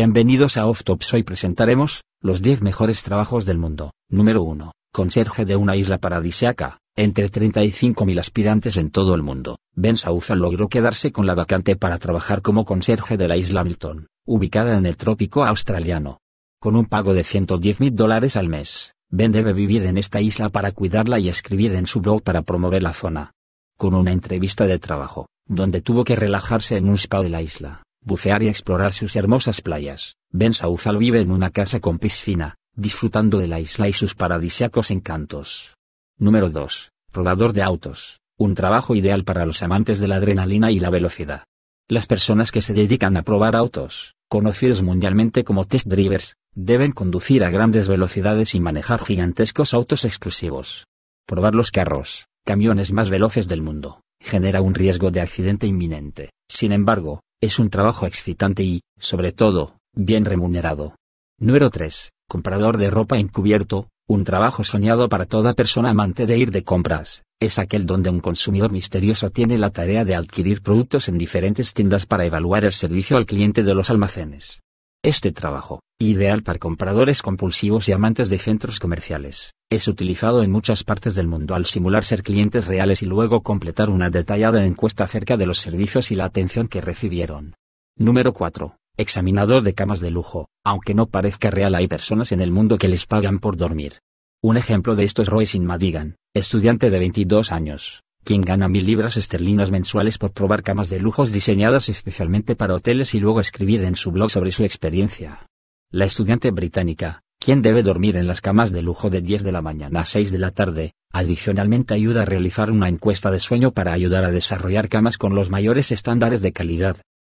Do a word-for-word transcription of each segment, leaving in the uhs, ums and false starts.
Bienvenidos a OffTops. Hoy presentaremos los diez mejores trabajos del mundo. Número uno. Conserje de una isla paradisíaca. Entre treinta y cinco mil aspirantes en todo el mundo, Ben Southall logró quedarse con la vacante para trabajar como conserje de la isla Milton, ubicada en el trópico australiano. Con un pago de ciento diez mil dólares al mes, Ben debe vivir en esta isla para cuidarla y escribir en su blog para promover la zona. Con una entrevista de trabajo, donde tuvo que relajarse en un spa de la isla, bucear y explorar sus hermosas playas, Ben Southall vive en una casa con piscina, disfrutando de la isla y sus paradisíacos encantos. Número dos. Probador de autos. Un trabajo ideal para los amantes de la adrenalina y la velocidad. Las personas que se dedican a probar autos, conocidos mundialmente como test drivers, deben conducir a grandes velocidades y manejar gigantescos autos exclusivos. Probar los carros, camiones más veloces del mundo, genera un riesgo de accidente inminente. Sin embargo, es un trabajo excitante y, sobre todo, bien remunerado. Número tres. Comprador de ropa encubierto. Un trabajo soñado para toda persona amante de ir de compras, es aquel donde un consumidor misterioso tiene la tarea de adquirir productos en diferentes tiendas para evaluar el servicio al cliente de los almacenes. Este trabajo, ideal para compradores compulsivos y amantes de centros comerciales, es utilizado en muchas partes del mundo al simular ser clientes reales y luego completar una detallada encuesta acerca de los servicios y la atención que recibieron. Número cuatro. Examinador de camas de lujo. Aunque no parezca real, hay personas en el mundo que les pagan por dormir. Un ejemplo de esto es Roy Sin Madigan, estudiante de veintidós años, quien gana mil libras esterlinas mensuales por probar camas de lujos diseñadas especialmente para hoteles y luego escribir en su blog sobre su experiencia. La estudiante británica, quien debe dormir en las camas de lujo de diez de la mañana a seis de la tarde, adicionalmente ayuda a realizar una encuesta de sueño para ayudar a desarrollar camas con los mayores estándares de calidad.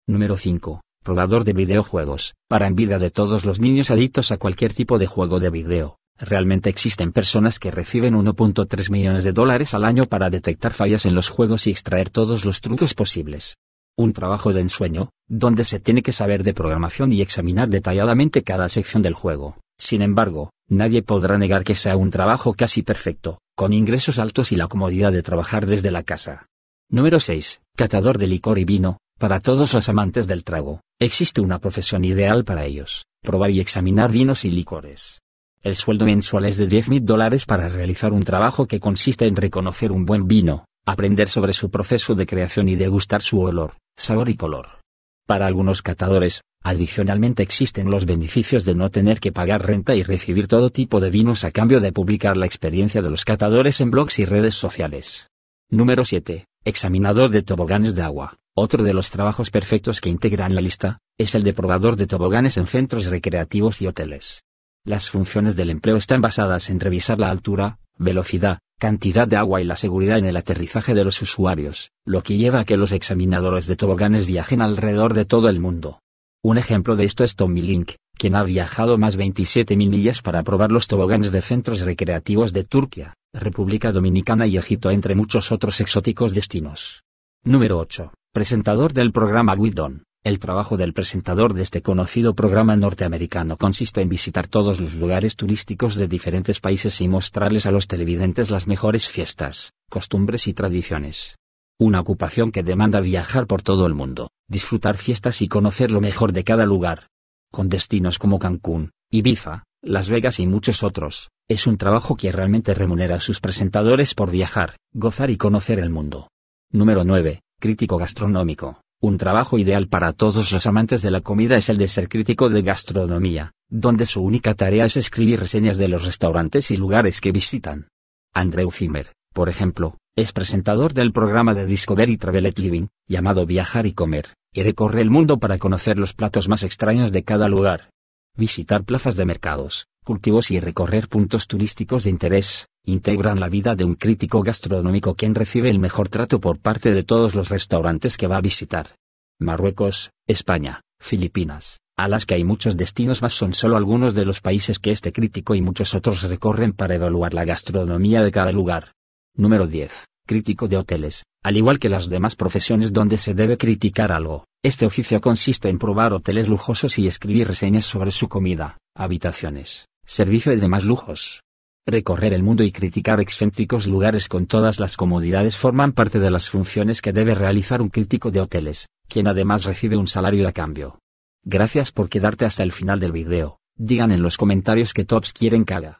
Número cinco. Probador de videojuegos. Para envidia de todos los niños adictos a cualquier tipo de juego de video, realmente existen personas que reciben uno punto tres millones de dólares al año para detectar fallas en los juegos y extraer todos los trucos posibles. Un trabajo de ensueño, donde se tiene que saber de programación y examinar detalladamente cada sección del juego. Sin embargo, nadie podrá negar que sea un trabajo casi perfecto, con ingresos altos y la comodidad de trabajar desde la casa. Número seis. Catador de licor y vino. Para todos los amantes del trago, existe una profesión ideal para ellos: probar y examinar vinos y licores. El sueldo mensual es de diez mil dólares para realizar un trabajo que consiste en reconocer un buen vino, aprender sobre su proceso de creación y degustar su olor, sabor y color. Para algunos catadores, adicionalmente existen los beneficios de no tener que pagar renta y recibir todo tipo de vinos a cambio de publicar la experiencia de los catadores en blogs y redes sociales. Número siete. Examinador de toboganes de agua. Otro de los trabajos perfectos que integran la lista es el de probador de toboganes en centros recreativos y hoteles. Las funciones del empleo están basadas en revisar la altura, velocidad, cantidad de agua y la seguridad en el aterrizaje de los usuarios, lo que lleva a que los examinadores de toboganes viajen alrededor de todo el mundo. Un ejemplo de esto es Tommy Link, quien ha viajado más de veintisiete mil millas para probar los toboganes de centros recreativos de Turquía, República Dominicana y Egipto, entre muchos otros exóticos destinos. Número ocho. Presentador del programa Wildon. El trabajo del presentador de este conocido programa norteamericano consiste en visitar todos los lugares turísticos de diferentes países y mostrarles a los televidentes las mejores fiestas, costumbres y tradiciones. Una ocupación que demanda viajar por todo el mundo, disfrutar fiestas y conocer lo mejor de cada lugar. Con destinos como Cancún, Ibiza, Las Vegas y muchos otros, es un trabajo que realmente remunera a sus presentadores por viajar, gozar y conocer el mundo. Número nueve. Crítico gastronómico. Un trabajo ideal para todos los amantes de la comida es el de ser crítico de gastronomía, donde su única tarea es escribir reseñas de los restaurantes y lugares que visitan. Andrew Zimmern, por ejemplo, es presentador del programa de Discovery Travel Living, llamado Viajar y Comer, y recorre el mundo para conocer los platos más extraños de cada lugar. Visitar plazas de mercados, cultivos y recorrer puntos turísticos de interés integran la vida de un crítico gastronómico, quien recibe el mejor trato por parte de todos los restaurantes que va a visitar. Marruecos, España, Filipinas, Alaska y muchos destinos más son solo algunos de los países que este crítico y muchos otros recorren para evaluar la gastronomía de cada lugar. Número diez. Crítico de hoteles. Al igual que las demás profesiones donde se debe criticar algo, este oficio consiste en probar hoteles lujosos y escribir reseñas sobre su comida, habitaciones, servicio y demás lujos. Recorrer el mundo y criticar excéntricos lugares con todas las comodidades forman parte de las funciones que debe realizar un crítico de hoteles, quien además recibe un salario a cambio. Gracias por quedarte hasta el final del video. Digan en los comentarios qué tops quieren que haga.